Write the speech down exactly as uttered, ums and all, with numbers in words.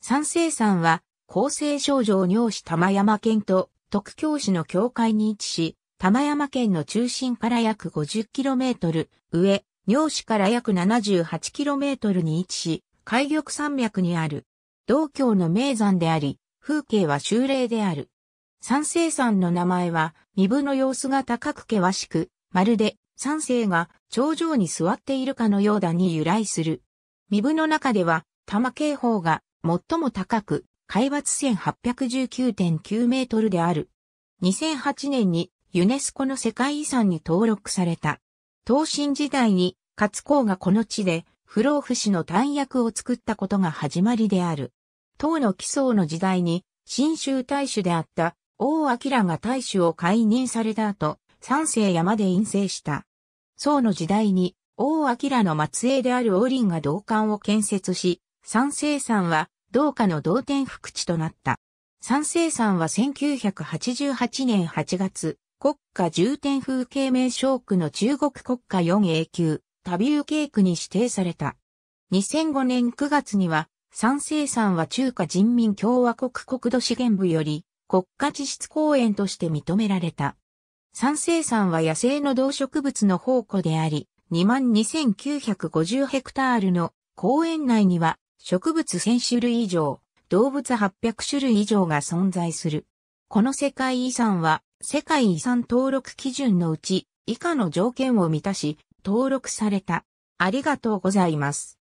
三成山は、広西省上尿市玉山県と徳教市の境界に位置し、玉山県の中心から約 ごじゅっキロメートル、上、尿市から約 ななじゅうはちキロメートル に位置し、懐玉山脈にある、道教の名山であり、風景は秀麗である。三成山の名前は、身分の様子が高く険しく、まるで三成が頂上に座っているかのようだに由来する。身分の中では、玉渓峰が最も高く、海抜 せんはっぴゃくじゅうきゅうてんきゅうメートル である。にせんはちねんにユネスコの世界遺産に登録された。東晋時代に勝公がこの地で不老不死の丹薬を作ったことが始まりである。唐の紀宗の時代に信州太守であった王昭が太守を解任された後、三成山で隠棲した。宋の時代に王昭の末裔である王林が道館を建設し、三成山は同家の同天福地となった。三成山はせんきゅうひゃくはちじゅうはちねんはちがつ、国家重点風景名勝区の中国国家よんえいきゅう、多流渓区に指定された。にせんごねんくがつには、三成山は中華人民共和国国土資源部より国家地質公園として認められた。三成山は野生の動植物の宝庫であり、にまんにせんきゅうひゃくごじゅうヘクタールの公園内には、植物せんしゅるい以上、動物はっぴゃくしゅるい以上が存在する。この世界遺産は、世界遺産登録基準のうち、以下の条件を満たし、登録された。ありがとうございます。